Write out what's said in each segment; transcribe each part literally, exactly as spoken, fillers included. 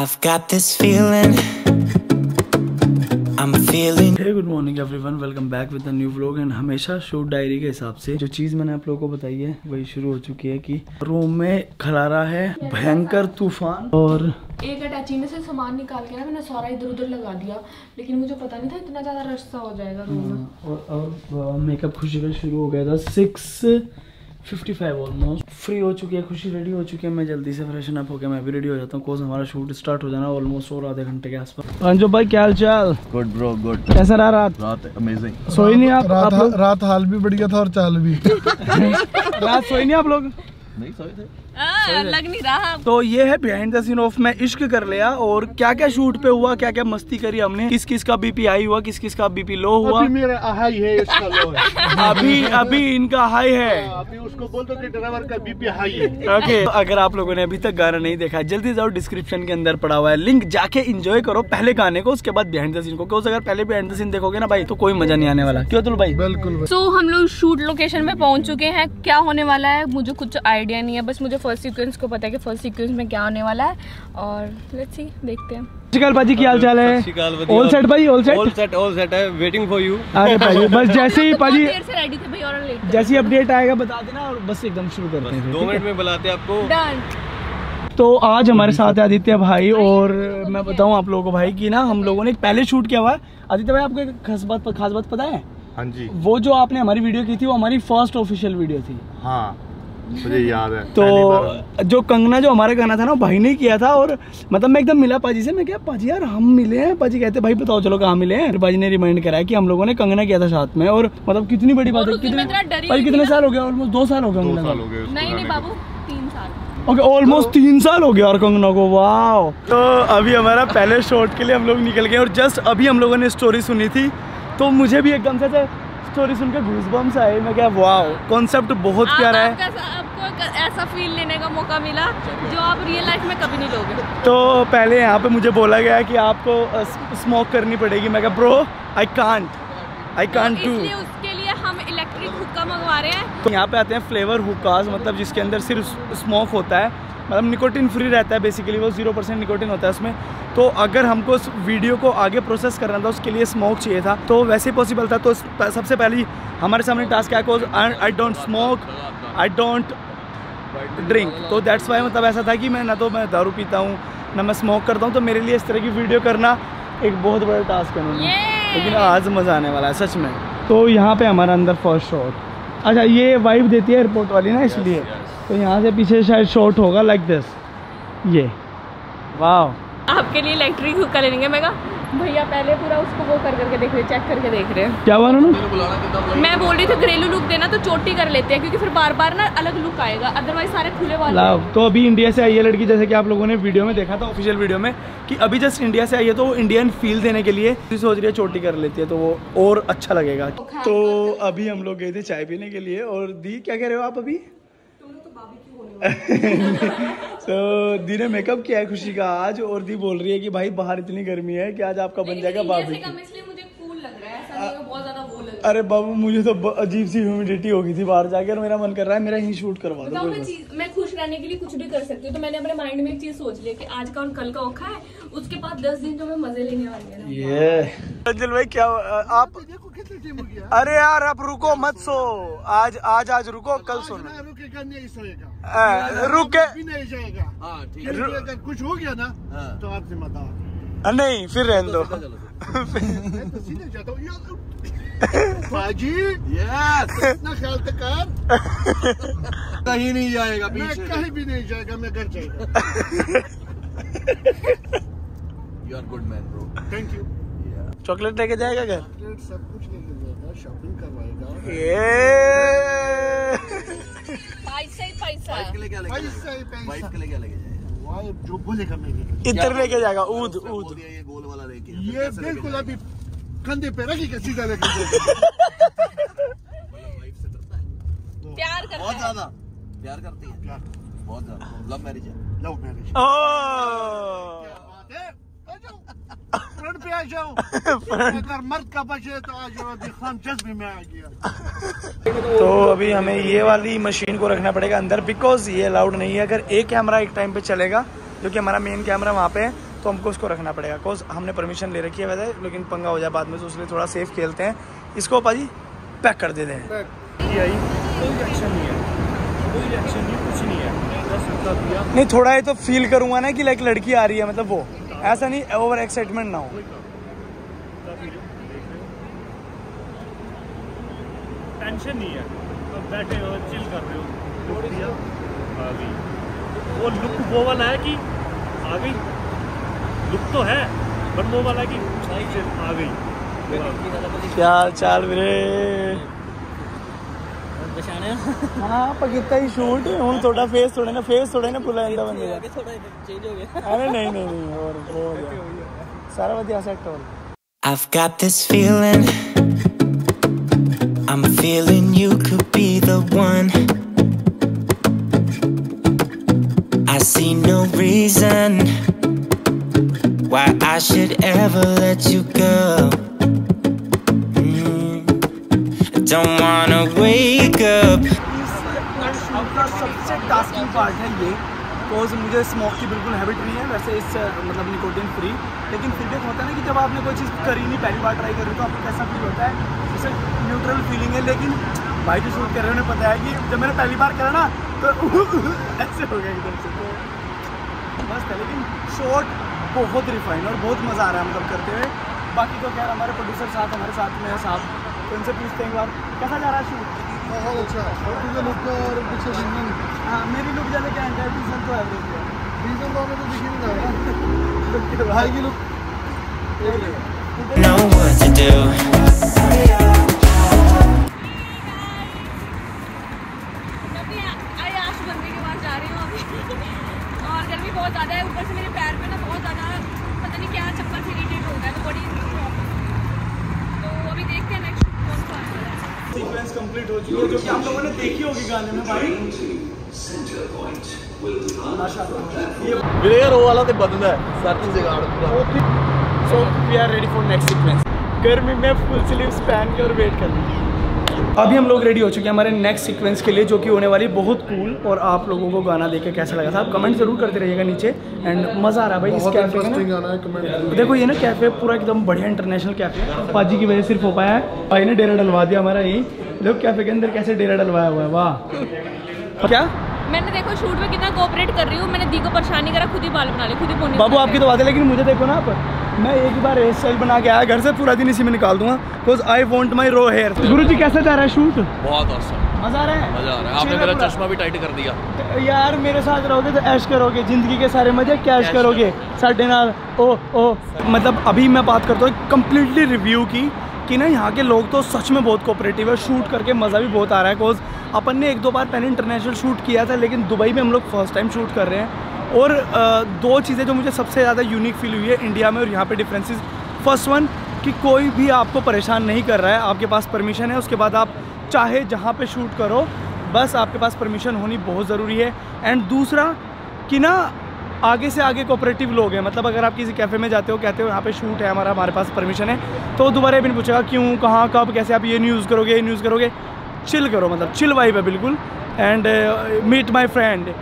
I've got this feeling I'm feeling Hey good morning everyone, welcome back with a new vlog। and हमेशा shoot diary के हिसाब से जो चीज़ मैंने आप लोगों को बताई है वही शुरू हो चुकी है कि रूम में खलारा है, भयंकर तूफान। और एक अटैची में से सामान निकाल के ना मैंने सारा इधर उधर लगा दिया, लेकिन मुझे पता नहीं था इतना ज़्यादा रश सा हो जाएगा रूम में। और, और मेकअप खुशी का शुरू हो गया था six fifty five almost. Free हो चुकी है खुशी, रेडी हो चुकी है। मैं जल्दी से फ्रेशन अप होकर मैं भी रेडी हो जाता हूँ, कोर्स हमारा शूट स्टार्ट हो जाना ऑलमोस्ट और आधे घंटे के आसपास। अंजो भाई क्या हाल चाल? Good bro, good. कैसा रहा रात? रात अमेजिंग। सोई नहीं आप? रात, आप रात हाल भी बढ़िया था और चाल भी। रात सोई नहीं आप लोग? नहीं सोए थे। आ, लग नहीं रहा। तो ये है बिहाइंड द सीन ऑफ मैं इश्क कर लिया, और क्या क्या शूट पे हुआ, क्या क्या मस्ती करी हमने, किस किस का बीपी हाई हुआ, किस किस का बीपी लो हुआ। अभी मेरा हाई है, इसका लो है। अभी अभी इनका हाई है, अभी उसको बोल दो कि ड्राइवर का बीपी हाई है। ओके, अगर आप लोगों ने अभी तक गाना नहीं देखा जल्दी जाओ, डिस्क्रिप्शन के अंदर पड़ा हुआ है लिंक, जाके इंजॉय करो पहले गाने को, उसके बाद बिहाइंड द सीन को। अगर पहले बिहाइंड द सीन देखोगे ना भाई तो कोई मजा नहीं आने वाला। क्यों तुल भाई? बिल्कुल। सो हम लोग शूट लोकेशन में पहुँच चुके हैं, क्या होने वाला है मुझे कुछ आइडिया नहीं है, बस मुझे फर्स्ट सीक्वेंस को पता है कि फर्स्ट सीक्वेंस में क्या होने वाला है। और लेट्स सी, देखते हैं। शिकाल भाजी की हाल चाल है? ऑल सेट भाई, all set, all set, all set है, वेटिंग फॉर यू। अरे भाई बस जैसे ही पाजी देर से रेडी थे भाई, और लेट जैसे अपडेट आएगा बता देना, और बस एकदम शुरू करते हैं, दो मिनट में बुलाते हैं आपको। डन। तो आज हमारे साथ है आदित्य भाई, और मैं बताऊं आप लोगों को भाई कि ना हम लोगों ने पहले शूट किया हुआ। आदित्य भाई आपको एक खास बात खास बात पता है? हां जी। वो जो आपने हमारी वीडियो की थी वो हमारी फर्स्ट ऑफिशियल वीडियो थी। हां मुझे याद है। तो जो कंगना जो हमारा गाना था ना भाई ने किया था, और मतलब मैं एकदम मिला पाजी से, मैं क्या पाजी यार हम मिले हैं, पाजी कहते भाई बताओ चलो कहाँ मिले हैं, पाजी ने रिमाइंड कराया कि हम लोगों ने कंगना किया था साथ में। और मतलब कितनी बड़ी बात है, कितने कितने साल हो गया? ऑलमोस्ट दो साल हो गया। नहीं नहीं बाबू, तीन साल। ओके, ऑलमोस्ट तीन साल हो गया और कंगना को। वाह। तो अभी हमारा पहले शॉट के लिए हम लोग निकल गए, और जस्ट अभी हम लोगों ने स्टोरी सुनी थी तो मुझे भी एकदम से स्टोरी सुनकर गूज़बम्स आए। मैं क्या वाओ, कॉन्सेप्ट बहुत प्यारा है। आपको ऐसा फील लेने का मौका मिला जो आप रियल लाइफ में कभी नहीं लोगे। तो पहले यहाँ पे मुझे बोला गया कि आपको स्मोक करनी पड़ेगी, मैं क्या bro I can't I can't do, उसके लिए हम इलेक्ट्रिक हुक्का मंगवा रहे हैं। तो यहाँ पे आते हैं फ्लेवर हुक्कास, मतलब जिसके अंदर सिर्फ स्मोक होता है, मतलब निकोटिन फ्री रहता है बेसिकली, वो जीरो परसेंट निकोटिन होता है उसमें। तो अगर हमको उस वीडियो को आगे प्रोसेस करना था उसके लिए स्मोक चाहिए था, तो वैसे ही पॉसिबल था। तो सबसे पहले हमारे सामने टास्क आया cause I don't smoke, I don't drink. तो दैट्स वाई मतलब ऐसा था कि मैं ना तो मैं दारू पीता हूँ ना मैं स्मोक करता हूँ, तो मेरे लिए इस तरह की वीडियो करना एक बहुत बड़ा टास्क है उन्होंने, लेकिन आज मज़ा आने वाला है सच में। तो यहाँ पर हमारा अंदर फर्स्ट शॉट, अच्छा ये वाइब देती है एयरपोर्ट वाली ना, इसलिए तो यहाँ से पीछे शायद शॉट होगा लाइक दिस। ये वाह, आपके लिए इलेक्ट्रिक हुक्का ले लेंगे। मैं कहा भैया पहले पूरा उसको वो कर करके देख रहे, चेक करके देख रहे हैं क्या हुआ ना। मैं बोल रही थी घरेलू लुक देना तो चोटी कर लेते हैं, क्योंकि फिर बार बार ना अलग लुक आएगा, अदरवाइज सारे खुले वाले। तो अभी इंडिया से आई है लड़की, जैसे कि आप लोगों ने वीडियो में देखा था ऑफिशियल वीडियो में कि अभी जस्ट इंडिया से आई है, तो इंडियन फील देने के लिए सोच रही है चोटी कर लेती है तो वो और अच्छा लगेगा। तो अभी हम लोग गए थे चाय पीने के लिए, और दी क्या कह रहे हो आप अभी? तो दी ने मेकअप किया है खुशी का आज, और दी बोल रही है कि भाई बाहर इतनी गर्मी है कि आज आपका बन जाएगा बाबी। मुझे कूल लग रहा है, ऐसा नहीं बहुत ज़्यादा वो लग रहा है। अरे बाबू मुझे तो अजीब सी ह्यूमिडिटी हो गई थी बाहर जाकर, मेरा मन कर रहा है मेरा ही शूट करवा दो। मैं खुश रहने के लिए कुछ भी कर सकती हूँ, तो मैंने अपने माइंड में एक चीज सोच लिया कि आज का और कल का औखा है, उसके बाद दस दिन तो मैं मजे लेने वाली है। अंजल भाई क्या आप? अरे यार आप रुको मत, सो आज आज आज रुको कल सोना, रुके नहीं जाएगा। हाँ ठीक है, अगर कुछ हो गया ना तो आप जिम्मेदार नहीं, फिर रहने दो। इतना ख्याल तक कहीं नहीं जाएगा, कहीं भी नहीं जाएगा, मैं घर जाएगा। You are good man bro, thank you. Chocolate लेके जाएगा क्या? चॉकलेट सब कुछ लेके जाएगा, शॉपिंग करवाएगा, जो बोलेगा इधर लेके जाएगा, ऊद ऊद ये गोल वाला लेके, ये बिल्कुल अभी कंधे पे रखेगा सीधा लेके प्यार करता है, बहुत ज्यादा प्यार करती है, बहुत ज्यादा लव मैरिज है, लव मैरिज पे आ जाओ। अगर मर्द का बचे तो आ जाओ, दिखाम जज्बे में आ गया। तो अभी हमें ये वाली मशीन को रखना पड़ेगा अंदर, बिकॉज ये अलाउड नहीं है। अगर एक कैमरा एक टाइम पे चलेगा क्योंकि हमारा मेन कैमरा वहाँ पे है, तो हमको उसको रखना पड़ेगा। बिकॉज हमने परमिशन ले रखी है वैसे, लेकिन पंगा हो जाए बाद में, तो उसलिए थोड़ा सेफ खेलते हैं। इसको पाजी पैक कर देते हैं। कोई रिएक्शन नहीं है, कोई रिएक्शन नहीं, कुछ नहीं है। नहीं, थोड़ा ये तो फील करूँगा ना कि लाइक लड़की आ रही है, मतलब वो ऐसा नहीं ओवर एक्साइटमेंट ना हो। टेंशन नहीं है, अब बैठे हो, चिल कर रहे हो। आ गई वो लुक, वो वाला है कि आ गई, लुक तो है पर वो वाला कि आ गई। क्या चाल मेरे हाँ पकीता ही शूट हूँ। थोड़ा फेस थोड़ा ना फेस थोड़ा ना भुला जाता बंदे का, थोड़ा चेंज हो गया। अरे नहीं नहीं नहीं और हो गया सारा बढ़िया सेट हो। I've got this feeling I'm feeling you could be the one I see no reason why I should ever let you go Don't wanna wake up। आपका सबसे टास्किंग पार्ट है ये, बिकॉज मुझे स्मोक की बिल्कुल habit नहीं है वैसे, इस मतलब निकोटिन फ्री, लेकिन फिर भी होता है ना कि जब आपने कोई चीज़ करी नहीं, पहली बार ट्राई करी तो आपको कैसा फील होता है, उससे न्यूट्रल फीलिंग है। लेकिन भाई जो शूट कर रहे हैं उन्हें पता है कि जब मैंने पहली बार करा ना तो ऐसे हो गया एकदम से, तो मस्त है। लेकिन शॉट बहुत रिफाइंड और बहुत मज़ा आ रहा है मतलब करते हुए। बाकी तो खैर हमारे प्रोड्यूसर साथ हमारे साथ में है साहब, तो उनसे पूछते हैं कैसा जा रहा है शूट। बहुत अच्छा। और तुझे लुक और पीछे हाँ मेरी लुक ज़्यादा क्या है, रीजन तो एवरेज है, रीजन तो हमें तो दिख नहीं रहा है और गर्मी बहुत ज़्यादा है, ऊपर से मेरे पैर पे ना बहुत ज़्यादा पता नहीं क्या चक्कर से इरिटेट हो गया, तो बड़ी तो अभी देखते हैं नेक्स्ट कौन सा है। सीक्वेंस कंप्लीट हो चुकी है जो कि आप लोगों ने देखी होगी गाने में भाई। प्लेयर वो वाला तो बदला है सर्दी से गाड़ पूरा। So we are ready for next sequence. गर्मी में फुल स्लीव्स पहन के और वेट कर रही है। अभी हम लोग रेडी हो चुके हैं हमारे नेक्स्ट सीक्वेंस के लिए, जो कि होने वाली बहुत कूल। और आप लोगों को गाना देख के कैसा लगा था आप कमेंट जरूर करते रहिएगा नीचे। एंड मज़ा आ रहा है भाई इस कैफे में ना, देखो ये ना कैफ़े पूरा एकदम बढ़िया इंटरनेशनल कैफ़े है, पाजी की वजह सिर्फ हो पाया है। भाई ने डेरा डलवा दिया हमारा यही, लोग कैफ़े के अंदर कैसे डेरा डलवाया हुआ है, वाह। क्या मैंने देखो शूट में कितना कोऑपरेट कर रही हूँ, मैंने दी को परेशान नहीं करा, खुद ही बाल बना ले, खुद ही पोनी बाबू आपकी तो बात है। लेकिन मुझे देखो ना आप, मैं एक बार हेयर स्टाइल बना के आया घर से, पूरा दिन इसी में निकाल दूंगा because I want my raw hair. गुरुजी कैसा जा रहा है शूट? बहुत awesome, मजा आ रहा है, मजा आ रहा है। आपने मेरा चश्मा भी टाइट कर दिया यार। मेरे साथ रहोगे तो ऐश करोगे, जिंदगी के सारे मजे कैश करोगे साढ़े नाल ओ ओ। मतलब अभी मैं बात करता हूँ कम्प्लीटली रिव्यू की कि ना यहाँ के लोग तो सच में बहुत कोऑपरेटिव है, शूट करके मज़ा भी बहुत आ रहा है। बिकॉज अपन ने एक दो बार पहले इंटरनेशनल शूट किया था, लेकिन दुबई में हम लोग फर्स्ट टाइम शूट कर रहे हैं। और दो चीज़ें जो मुझे सबसे ज़्यादा यूनिक फील हुई है इंडिया में और यहाँ पे डिफरेंसेस। फर्स्ट वन कि कोई भी आपको परेशान नहीं कर रहा है, आपके पास परमिशन है, उसके बाद आप चाहे जहाँ पे शूट करो, बस आपके पास परमिशन होनी बहुत ज़रूरी है। एंड दूसरा कि ना आगे से आगे कोऑपरेटिव लोग हैं, मतलब अगर आप किसी कैफ़े में जाते हो कहते हो यहाँ पे शूट है हमारा, हमारे पास परमिशन है, तो दोबारा भी नहीं पूछेगा क्यों कहाँ कब कैसे आप ये नहीं यूज़ करोगे ये नहीं यूज़ करोगे। चिल करो, मतलब चिल वाइब है बिल्कुल। And meet my friend,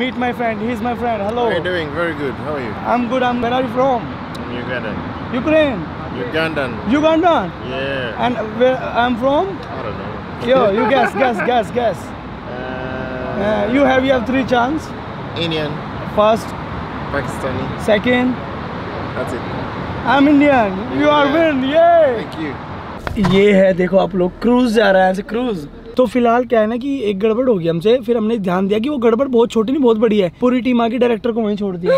meet my friend, he is my friend, hello, how are you doing? Very good, how are you? I'm good, I'm where are you from? I'm Ugandan. Ukraine? Ugandan. Ugandan? Yeah. And where I'm from? I don't know. Yo, you guess, guess, guess, guess. Uh, uh, you have you have three chance. Indian. First. Pakistani. Second. That's it. I'm Indian. Indian. You are win, yay! Thank you. ये है देखो आप लोग cruise जा रहा है ऐसे cruise. तो फिलहाल क्या है ना कि एक गड़बड़ हो गई हमसे, फिर हमने ध्यान दिया कि वो गड़बड़ बहुत छोटी नहीं बहुत बड़ी है, पूरी टीम आके डायरेक्टर को वहीं छोड़ दिया।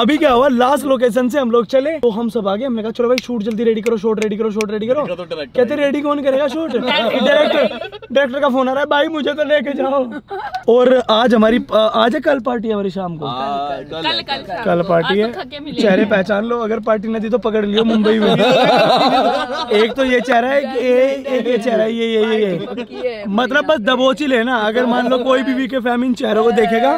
अभी क्या हुआ लास्ट लोकेशन से हम लोग चले तो हम सब आ गए, हमने कहा चलो भाई शूट जल्दी रेडी करो, शॉट रेडी करो, शॉट रेडी करो, तो कहते रेडी कौन करेगा शूट? डायरेक्टर। डायरेक्टर का फोन आ रहा है भाई मुझे तो लेके जाओ। और आज हमारी आज है कल पार्टी है हमारी शाम को, कल पार्टी है। चेहरे पहचान लो, अगर पार्टी न दी तो पकड़ लियो मुंबई में। एक तो ये चेहरा है ये चेहरा ये ये ये मतलब बस दबोची लेना। अगर मान लो कोई भी वीके फैमिन चेहरों को देखेगा,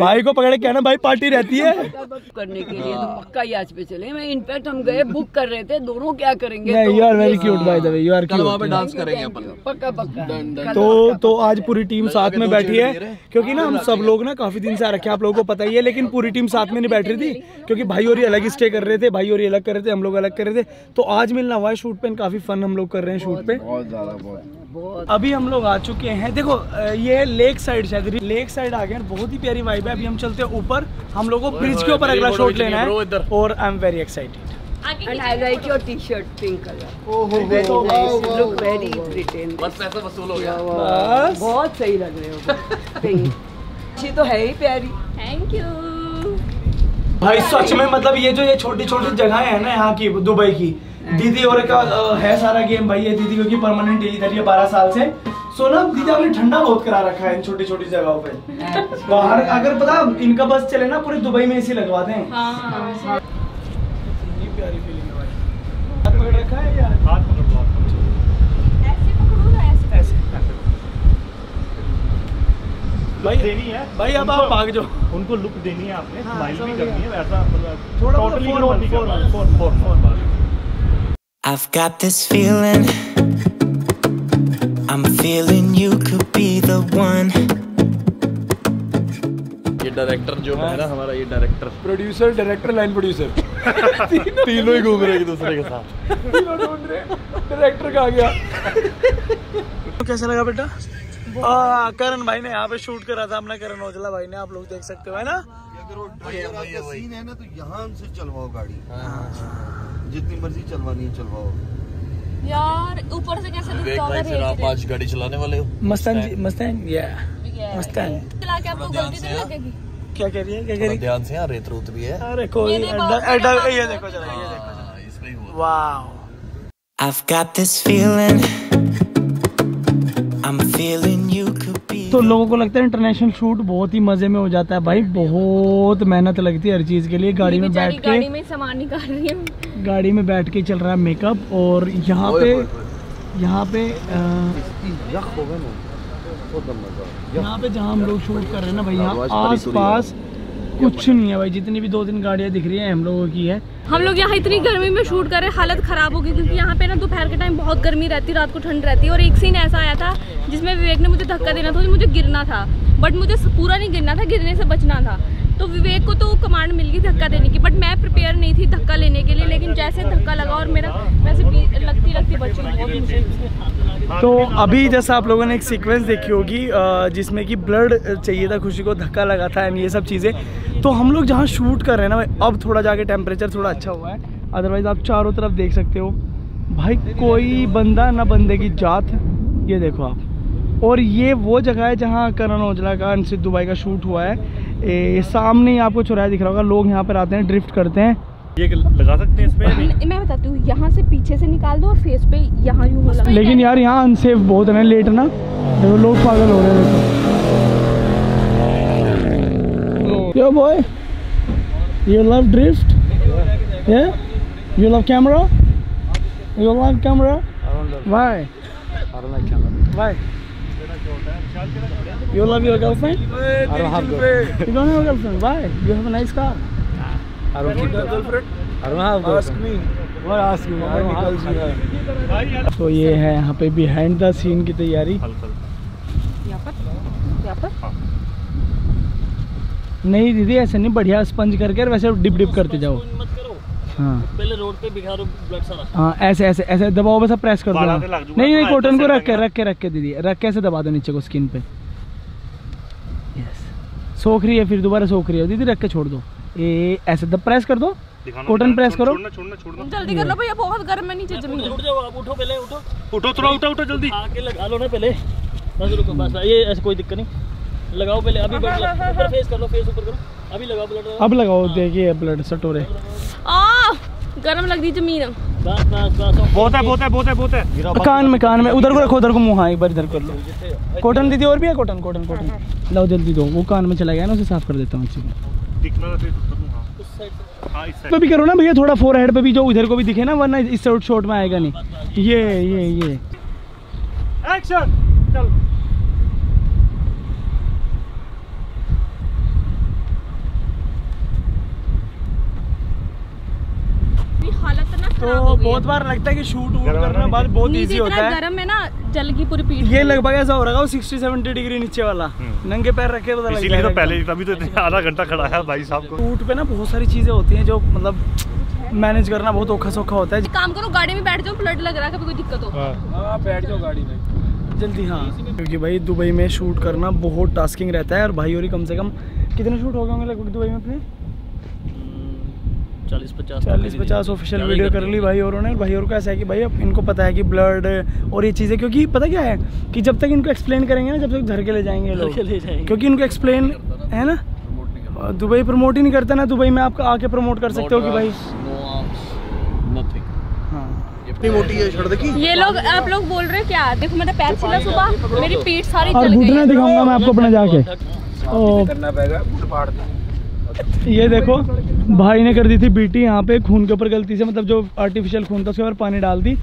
भाई को पकड़ के कहना भाई पार्टी रहती है। करने के लिए तो पक्का याच पे चले। मैं इनफैक्ट हम गए बुक कर रहे थे, दोनों क्या करेंगे। You are very cute by the way, you are cute. वहाँ पे डांस करेंगे अपन पक्का पक्का। तो तो आज पूरी टीम साथ में बैठी है, क्योंकि ना हम सब लोग ना काफी दिन से आ रखे हैं, आप लोगों को पता ही है। लेकिन पूरी टीम साथ में नहीं बैठ रही थी, क्योंकि भाई और ये अलग स्टे कर रहे थे, भाई और ये अलग कर रहे थे, हम लोग अलग कर रहे थे। तो आज मिलना हुआ है शूट पे, काफी फन हम लोग कर रहे हैं शूट पे। अभी हम लोग आ चुके हैं, देखो ये लेक साइड, शायद लेक साइड आ गए। बहुत ही प्यारी वाइब है। अभी हम चलते हैं ऊपर, हम लोग को ब्रिज के ऊपर अगला शॉट लेना है और I am very excited. And I like your T-shirt, pink color. Oh, oh, very oh, nice. Oh, oh, look very pretty. बस पैसा वसूल हो गया। बस। बहुत सही लग रहे हो। Pink। अच्छी तो है ही प्यारी। Thank you. भाई सच में मतलब ये जो ये छोटी छोटी जगहें हैं ना यहाँ की दुबई की, दीदी और का है सारा गेम भाई। ये दीदी क्योंकि परमानेंट इधर ही है बारह साल से। सो ना दीदी आपने ठंडा बहुत करा रखा है इन छोटी छोटी जगहों पे। बाहर अगर पता इनका बस चले ना पूरे दुबई में इसी लगवा दें। प्यारी फीलिंग है भाई। हाथ पकड़ रखा है यार, हाथ पकड़ लो, ऐसे पकड़ो ना, ऐसे ऐसे भाई देनी है भाई। अब आप भाग जाओ, उनको लुक देनी है आपने, स्माइल भी करनी है वैसा थोड़ा। Totally four four four four. I've got this feeling I'm feeling you could be the one. ये डायरेक्टर जो है ना हमारा, ये director producer director line producer तीनों ही घूम रहे एक दूसरे के साथ, तीनों ढूंढ रहे डायरेक्टर कहाँ गया। कैसा लगा बेटा? आ, करन भाई ने यहाँ पे शूट करा था अपना, करन ओजला भाई ने, आप लोग देख सकते हो है ना। अगर सीन है ना तो यहाँ से चलवाओ गाड़ी, जितनी मर्जी चलवानी है चलवाओ यार। ऊपर से कैसे विवेक भाई फिर आप आज गाड़ी चलाने वाले हो? मस्तान मस्तान या मस्तान चला के आपको गलती नहीं लगेगी। क्या कह रही है, क्या कह रही है? ध्यान से यार, रेत रूत भी है। अरे कोई ये देखो, ये देखो जरा, ये देखो इसमें ही हुआ। Wow. I've got this feeling I'm feeling you could be। तो लोगों को लगता है इंटरनेशनल शूट बहुत ही मजे में हो जाता है भाई। बहुत मेहनत लगती है हर चीज के लिए। गाड़ी में बैठ के, गाड़ी में सामान निकाल रही है, गाड़ी में बैठ के चल रहा है मेकअप। और यहाँ पे यहाँ पे यहाँ पे जहाँ हम लोग शूट कर रहे हैं ना भाई, यहाँ आस पास कुछ नहीं है भाई। जितनी भी दो तीन गाड़ियाँ दिख रही हैं हम लोगों की है। हम लोग यहाँ इतनी गर्मी में शूट कर रहे हैं, हालत खराब होगी। क्योंकि यहाँ पे ना दोपहर के टाइम बहुत गर्मी रहती है, रात को ठंड रहती है। और एक सीन ऐसा आया था जिसमें विवेक ने मुझे धक्का देना था, मुझे गिरना था, बट मुझे पूरा नहीं गिरना था, गिरने से बचना था। तो विवेक को तो कमांड मिल गई धक्का देने की, बट मैं प्रिपेयर नहीं थी धक्का लेने के लिए। लेकिन जैसे धक्का लगा और मेरा वैसे लगती लगती बच गई। तो अभी जैसा आप लोगों ने एक सीक्वेंस देखी होगी जिसमें कि ब्लड चाहिए था, खुशी को धक्का लगा था एंड ये सब चीज़ें। तो हम लोग जहाँ शूट कर रहे हैं ना भाई, अब थोड़ा जाके टेम्परेचर थोड़ा अच्छा हुआ है। अदरवाइज़ आप चारों तरफ देख सकते हो भाई, कोई बंदा ना बंदे की जात। ये देखो आप। और ये वो जगह है जहाँ करण ओजला का एंड सिद्धू भाई का शूट हुआ है। ए, सामने ही आपको चौराहा दिख रहा होगा। लोग यहाँ पर आते हैं, ड्रिफ्ट करते हैं। ये लगा सकते हैं इसमें नहीं? मैं बताती हूँ, यहाँ से पीछे से निकाल दो और फेस पे यहाँ यूं लगा। लेकिन यार यहाँ अनसेफ बहुत है ना, लेट ना तो लोग पागल हो रहे हैं। Yo boy, you love drift, you love camera, you love camera, why why You love your girlfriend? I don't have girlfriend. You don't have girlfriend? Why? You have a nice car. I don't have girlfriend. I don't have girlfriend. Ask me. What ask you? I don't have girlfriend. तो ये है यहाँ पे behind the scene की तैयारी। यहाँ पर? यहाँ पर? नहीं दीदी ऐसे नहीं, बढ़िया स्पंज करके वैसे डिप डिप करते जाओ। हाँ पहले रोड पे बिखा ब्लड सारा। हाँ ऐसे ऐसे ऐसे दबाओ, बस प्रेस कर दो। नहीं नहीं कॉटन को रख के रख के रख के दीदी रख के ऐसे दबा दो नीचे को स्किन पे। यस सोख रही है, फिर दोबारा सोख रही है दीदी, रख के छोड़ दो। ए ऐसे दब, प्रेस कर दो, कॉटन प्रेस करो। छोड़ना छोड़ना छोड़ना जल्दी कर लो भैया, बहुत गर्म है नीचे जमीन। उठ जाओ आप, उठो पहले, उठो उठो थोड़ा उठो उठो जल्दी। आके लगा लो ना पहले, बस रुको बस। ये ऐसे कोई दिक्कत नहीं, लगाओ पहले अभी ब्लड फेस कर लो, फेस ऊपर करो अभी, लगाओ ब्लड अब लगाओ। देखिए ब्लड सटोरे गरम लग रही जमीन। बस बस बस बहुत है बहुत है बहुत है बहुत है। कान में कान में उधर को रखो, उधर को मुँह। हाँ एक बार इधर कर लो। कॉटन दीदी और भी है, कॉटन कॉटन कॉटन लाओ जल्दी दो। वो कान में चला गया ना, उसे साफ कर देता हूँ अच्छी तरह। तो भी करो ना भैया थोड़ा फोर हेड पे भी जो इधर को भी दिखे ना, वरना इस शॉट शॉट में आएगा नहीं। ये ये ये एक्शन चल। तो बहुत बार लगता है कि शूट वूट करना बाल बहुत इजी होता है, गरम है ना, जल की पूरी पीठ। ये लगभग ऐसा हो रहा है साठ सत्तर डिग्री नीचे वाला, नंगे पैर रखे पता लगता है। तो पहले तभी तो आधा घंटा खड़ा है भाई साहब को। शूट पे ना बहुत सारी चीजें होती हैं जो मतलब मैनेज करना बहुत औखा सौखा होता है। काम करो गाड़ी में बैठ जाओ, फ्लड लग रहा है कभी कोई दिक्कत हो बैठ जाओ गाड़ी में जल्दी। हाँ क्योंकि भाई दुबई में शूट करना बहुत टास्किंग रहता है। और भाई और कम से कम कितने शूट हो गए होंगे लगभग दुबई में अपने? चालीस पचास चालीस पचास ऑफिशियल वीडियो कर ली भाई औरों ने। भाई और का ऐसा है कि भाई अब इनको पता है कि ब्लड और ये चीज़ें, क्योंकि पता क्या है कि जब तक इनको एक्सप्लेन करेंगे ना, जब तक घर के ले जाएंगे लोग, क्योंकि इनको एक्सप्लेन है ना, दुबई प्रमोट ही नहीं करता ना। दुबई में आप आके प्रमोट कर सकते हो कि भाई ये लोग, आप लोग बोल रहे हो क्या? देखो मेरा पैर छिला सुबह, मेरी पीठ सारी जल गई है। दिखाऊंगा मैं आपको अपना जाके। ये देखो भाई ने कर दी थी बीटी यहाँ पे खून के ऊपर गलती से, मतलब जो आर्टिफिशियल खून था उसके ऊपर पानी डाल दी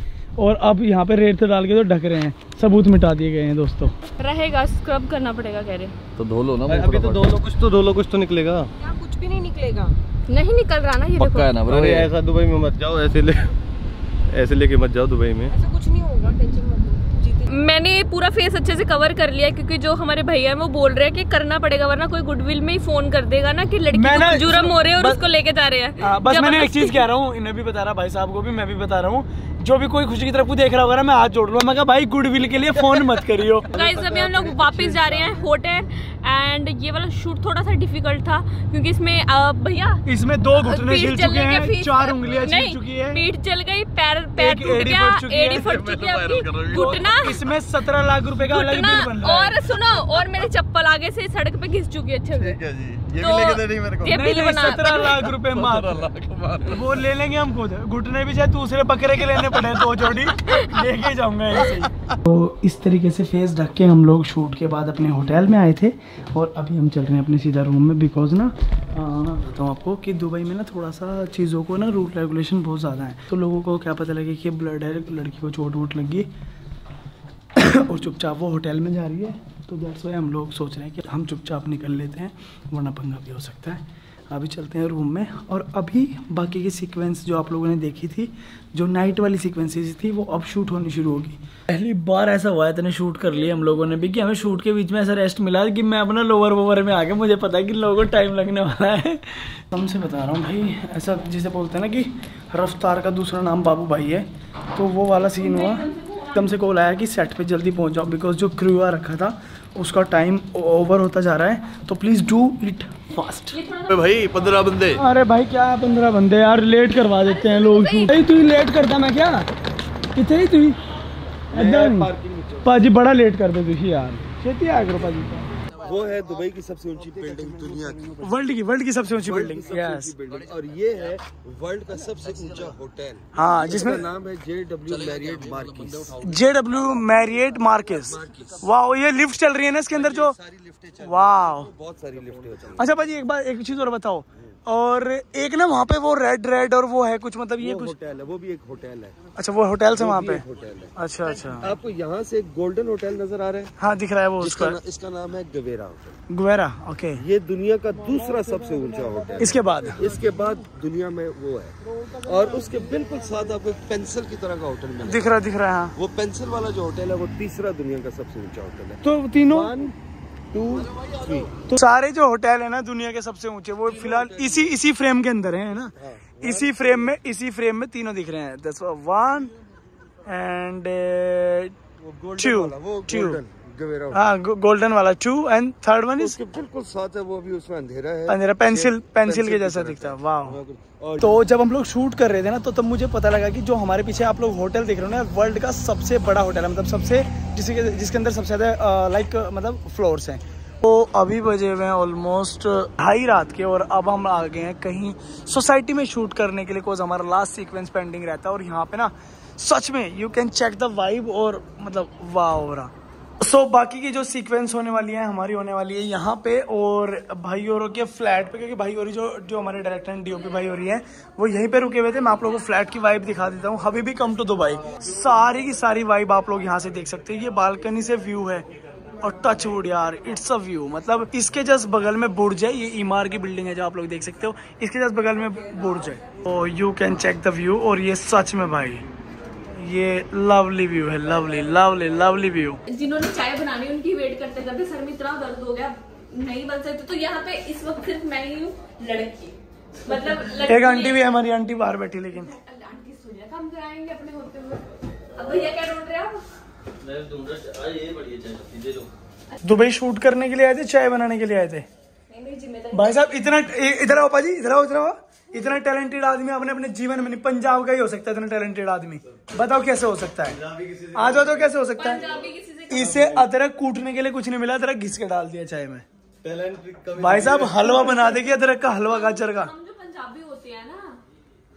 और अब यहाँ पे रेत डाल के तो ढक रहे हैं। सबूत मिटा दिए गए हैं दोस्तों। रहेगा स्क्रब करना पड़ेगा कह रहे। तो धो लो ना अभी, तो धो लो, कुछ तो धो लो, कुछ तो निकलेगा। कुछ भी नहीं निकलेगा, नहीं निकल रहा ना। ये पक्का है ना भाई, ऐसा दुबई में मत जाओ, ऐसे ले ऐसे लेके मत जाओ दुबई में, ऐसा कुछ नहीं होगा, टेंशन मत लो। मैंने पूरा फेस अच्छे से कवर कर लिया क्योंकि जो हमारे भैया हैं वो बोल रहे हैं कि करना पड़ेगा, वरना कोई गुडविल में ही फोन कर देगा ना कि लड़की को जुर्म हो रहे हैं और उसको लेके जा रहे हैं। आ, बस मैंने एक चीज कह रहा हूँ, इन्हें भी बता रहा भाई साहब को भी, मैं भी बता रहा हूँ, जो भी कोई खुशी की तरफ को देख रहा होगा मैं हाथ जोड़ लूँ। मैं कहा भाई गुडविल के लिए फोन मत करियो। अभी हम लोग वापस जा रहे हैं होटल एंड ये वाला शूट थोड़ा सा डिफिकल्ट था क्योंकि इसमें भैया इसमें दो घुटने छिल चुके हैं, चार उंगलियां छिल चुकी हैं, पीठ चल गई, पैर पैर टूट गया, एड़ी फट चुकी है आपकी, घुटना। इसमें सत्रह लाख रुपए का अलग बिल बन रहा है। और सुनो, और मेरी चप्पल आगे से सड़क पे घिस चुकी है अच्छे से। ठीक है जी, ये भी लेके दे रही मेरे को। ये बिल बना सत्रह लाख रुपए मात्र, वो ले लेंगे हम खुद। घुटने भी चाहे दूसरे बकरे के लेने पड़े, दो जोड़ी लेके जाऊंगा ऐसे। तो इस तरीके से फेस ढक के हम लोग शूट के बाद अपने होटल में आए थे और अभी हम चल रहे हैं अपने सीधा रूम में। बिकॉज ना बताऊँ आपको कि दुबई में ना थोड़ा सा चीज़ों को ना रूल रेगुलेशन बहुत ज़्यादा है, तो लोगों को क्या पता लगे कि ब्लड है, लड़की को चोट वोट लगी और चुपचाप वो होटल में जा रही है। तो दैट्स वाई हम लोग सोच रहे हैं कि हम चुपचाप निकल लेते हैं, वरना पंगा भी हो सकता है। अभी चलते हैं रूम में और अभी बाकी की सीक्वेंस जो आप लोगों ने देखी थी, जो नाइट वाली सीक्वेंसेज थी, वो अब शूट होनी शुरू होगी। पहली बार ऐसा हुआ है, इतने शूट कर लिए हम लोगों ने भी कि हमें शूट के बीच में ऐसा रेस्ट मिला कि मैं अपना लोअर वोवर में आ गया। मुझे पता है कि लोगों को टाइम लगने वाला है। हम से बता रहा हूँ भाई, ऐसा जिसे बोलते हैं ना कि रफ्तार का दूसरा नाम बाबू भाई है, तो वो वाला सीन हुआ। एकदम से कॉल आया कि सेट पे जल्दी पहुँच जाओ बिकॉज जो क्रू आ रखा था उसका टाइम ओवर होता जा रहा है, तो प्लीज़ डू इट फास्ट। भाई पंद्रह बंदे, अरे भाई क्या है पंद्रह बंदे यार, लेट करवा देते हैं लोग। तू लेट करता मैं क्या कितने तू पाजी बड़ा लेट कर दे तू यार, खेती आया करो पाजी। वो है दुबई की सबसे ऊंची बिल्डिंग दुनिया की, वर्ल्ड की वर्ल्ड की सबसे ऊंची बिल्डिंग, और ये है वर्ल्ड का सबसे ऊंचा होटल। हाँ, जिसमें नाम है JW Marriott Marquis. JW Marriott Marquis, वाह। ये लिफ्ट चल रही है ना इसके अंदर जो, वाह बहुत सारी लिफ्ट। अच्छा भाजी एक बार एक चीज और बताओ, और एक ना वहाँ पे वो रेड रेड और वो है कुछ, मतलब ये कुछ होटल है, वो भी एक होटल है। अच्छा वो होटल से वहाँ पे होटल है। अच्छा अच्छा, आपको यहाँ से गोल्डन होटल नजर आ रहा है? हाँ दिख रहा है वो, उसका ना, इसका नाम है गवेरा होटल। Guevara, okay. ये दुनिया का दूसरा सबसे ऊंचा होटल, इसके बाद इसके बाद दुनिया में वो है। और उसके बिल्कुल साथ आपको पेंसिल की तरह का होटल दिख रहा दिख रहा है, वो पेंसिल वाला जो होटल है वो तीसरा दुनिया का सबसे ऊंचा होटल है। तो तीनों टू थ्री, तो सारे जो होटल है ना दुनिया के सबसे ऊंचे वो फिलहाल इसी इसी फ्रेम के अंदर है ना। हाँ, इसी फ्रेम में इसी फ्रेम में तीनों दिख रहे हैं। दस वन एंड टू टू हाँ गोल्डन वाला two and third one is बिल्कुल साथ है, वो भी उसमें अंधेरा है, अंधेरा पेंसिल पेंसिल के जैसा दिखता है। वाह। तो जब हम लोग शूट कर रहे थे ना तो तब मुझे पता लगा कि जो हमारे पीछे आप लोग होटल देख रहे हो ना, वर्ल्ड का सबसे बड़ा होटल है, मतलब सबसे जिसके जिसके अंदर सबसे ज़्यादा लाइक मतलब फ्लोर्स हैं। तो अभी बजे हुए हैं ऑलमोस्ट ढाई रात के और अब हम आ गए हैं कहीं सोसाइटी में शूट करने के लिए, कोज हमारा लास्ट सीक्वेंस पेंडिंग रहता है। और यहाँ पे ना सच में you can check the vibe और मतलब वाह। सो so, बाकी की जो सीक्वेंस होने वाली है हमारी होने वाली है यहाँ पे और भाई औरों के फ्लैट पे, क्योंकि भाई और जो जो हमारे डायरेक्टर एंड डीओपी भाई और हैं वो यहीं पे रुके हुए थे। मैं आप लोगों को फ्लैट की वाइब दिखा देता हूँ। हबी भी कम टू दुबई, सारी की सारी वाइब आप लोग यहाँ से देख सकते हैं। ये बालकनी से व्यू है और टच वुड यार, इट्स अ व्यू। मतलब इसके जस्ट बगल में बुर्ज है, ये ईमार की बिल्डिंग है जो आप लोग देख सकते हो, इसके जस्ट बगल में बुर्ज है और you can check the view. और ये सच में भाई ये लवली व्यू है, लवली लवली लवली व्यू। जिन्होंने चाय बनानी उनकी वेट करते करते सर में इतना दर्द हो गया, नहीं बन सकते। तो यहाँ पे इस वक्त सिर्फ मैं ही हूँ लड़की, मतलब लड़की। एक आंटी भी है, हमारी आंटी बाहर बैठी, लेकिन आंटी सुनिए काम कराएंगे अपने होते हुए। अब भैया क्या ढूंढ रहे हैं आप? मैं ढूंढ रहा हूँ, ये बढ़िया चाय पत्ती दे दो। दुबई शूट करने के लिए आए थे, चाय बनाने के लिए आए थे। भाई साहब इतना इधर आओ, पाजी इधर आओ, इधर आओ। इतना टैलेंटेड आदमी अपने अपने जीवन में नहीं, पंजाब का ही हो सकता है इतना टैलेंटेड आदमी। बताओ कैसे हो सकता है, आ जाओ तो कैसे हो सकता है। इसे अदरक कूटने के लिए कुछ नहीं मिला, अदरक घिस के डाल दिया चाय में। भाई साहब हलवा बना देगी अदरक का, हलवा गाजर का। हम जो पंजाबी होते हैं ना,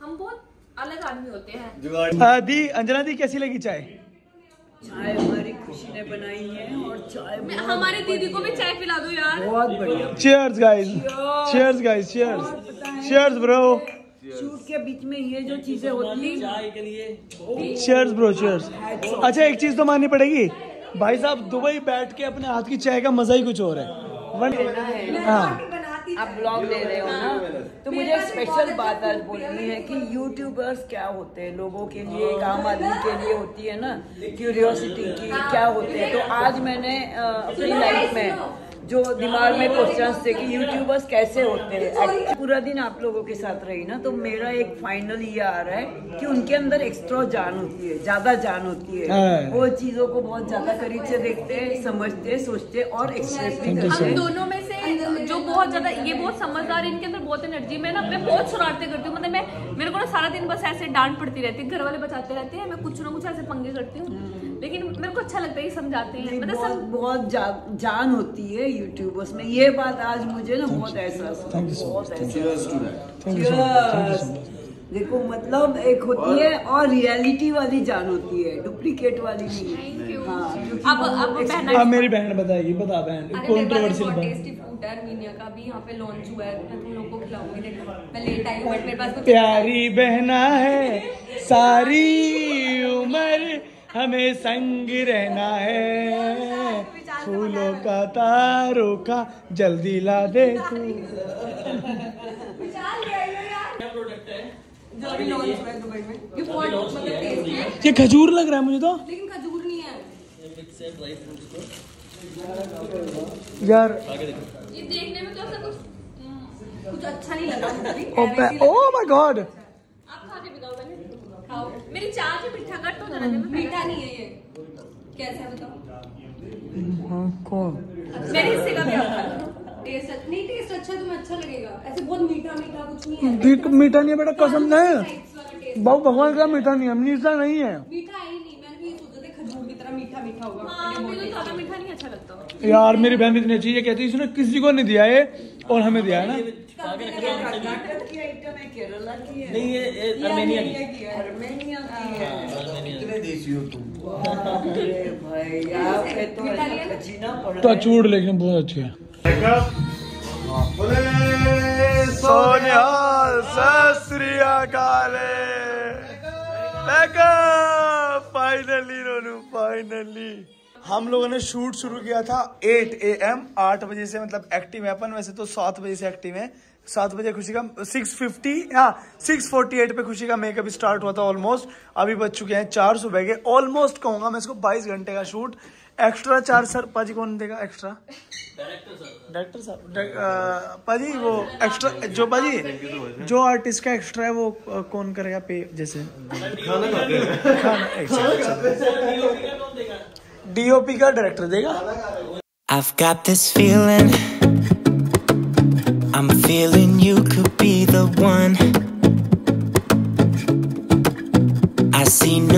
हम बहुत अलग आदमी होते हैं। दी अंजना दी कैसी लगी चाय? चाय हमारी खुशी ने बनाई है और चाय हमारे दीदी को भी चाय पिला दो यार, बहुत बढ़िया। Cheers guys, cheers guys, cheers, cheers bro. Shoot के बीच में ये जो चीजें होती हैं चाय के लिए, चीयर्स ब्रो, चीयर्स। अच्छा एक चीज तो माननी पड़ेगी भाई साहब, दुबई बैठ के अपने हाथ की चाय का मजा ही कुछ और है। हाँ आप ब्लॉग ले रहे हो ना, तो मुझे स्पेशल बात आज बोलनी है कि यूट्यूबर्स क्या होते हैं लोगों के लिए, एक आम आदमी के लिए होती है ना क्यूरियोसिटी की क्या होते हैं। तो आज मैंने अपनी लाइफ में जो दिमाग में क्वेश्चंस थे कि यूट्यूबर्स कैसे होते हैं। पूरा दिन आप लोगों के साथ रही ना, तो मेरा एक फाइनल ये आ रहा है कि उनके अंदर एक्स्ट्रा जान होती है, ज्यादा जान होती है। वो चीजों को बहुत ज्यादा करीब से देखते हैं, समझते हैं, सोचते हैं और एक्सप्रेस भी करते हैं। दोनों में से जो बहुत ज्यादा ये बहुत समझदार है, इनके अंदर बहुत एनर्जी। मैं ना अपने बहुत शरारतें करती हूँ, मतलब मैं मेरे को ना सारा दिन बस ऐसे डांट पड़ती रहती है, घर वाले बचाते रहते हैं, मैं कुछ ना कुछ ऐसे पंगे करती हूँ, लेकिन मेरे को अच्छा लगता है समझाते हैं। मतलब बहुत जान होती है यूट्यूबर्स में, ये बात आज मुझे ना बहुत एहसास हुआ, बहुत एहसास। देखो मतलब एक होती है और रियलिटी वाली जान होती है, डुप्लीकेट वाली नहीं। अब अब मेरी बहन बताएगी, बता बहन। कंट्रोवर्शियल बात आर्मीनिया का भी यहाँ पे लॉन्च हुआ है, मैं तुम लोगों को खिलाऊंगी। मैं लेट आई हूँ बट मेरे पास तो प्यारी बहना है, सारी उम्र हमें संग रहना है, फूलों का तारों का जल्दी ला दे तू। ये खजूर लग रहा है मुझे तो, लेकिन खजूर नहीं है यार। ये देखने में तो ऐसा कुछ कुछ अच्छा नहीं लगा। ओह माय गॉड, आप खा के बताओ, मैंने खाओ। मेरी चाय में मीठा कट तो जरा, मीठा नहीं है ये, कैसा है बताओ। कौन मेरे हिस्से का भी टेस्ट नहीं, टेस्ट अच्छा तुम्हें अच्छा लगेगा। ऐसे बहुत मीठा मीठा कुछ नहीं है, मीठा नहीं है बेटा, कसम नहीं, बहुत भगवान का मीठा नहीं है, मीठा नहीं है, मीठा है ही नहीं। मैंने भी ये सोचा था खजूर की तरह मीठा मीठा होगा यार। मेरी बहन इतनी अच्छी है, कहती है इसने किसी को नहीं दिया है और हमें दिया है ना। नहीं ये अर्मेनिया की है, अर्मेनिया की है। इतने देसी हो तुम भाई, आप पे तो जीना पड़ा। तो चूड़ लेकिन बहुत अच्छी है। बोले सोनिया ससरिया काले फाइनली रोनू फाइनली। हम लोगों ने शूट शुरू किया था एट ए एम आठ बजे से, मतलब एक्टिव है अपन। वैसे तो सात बजे से एक्टिव है, सात बजे खुशी का सिक्स फिफ्टी, हाँ सिक्स फोर्टी एट पे खुशी का मेकअप स्टार्ट हुआ था ऑलमोस्ट। अभी बज चुके हैं चार सुबह के, ऑलमोस्ट कहूँगा मैं इसको बाईस घंटे का शूट। एक्स्ट्रा चार्ज सर पाजी कौन देगा एक्स्ट्रा? डायरेक्टर साहब पाजी, वो एक्स्ट्रा जो पाजी जो आर्टिस्ट का एक्स्ट्रा है वो कौन करेगा पे? जैसे डीओपी का डायरेक्टर देगा। I've got this feeling, I'm feeling you could be the one. I see no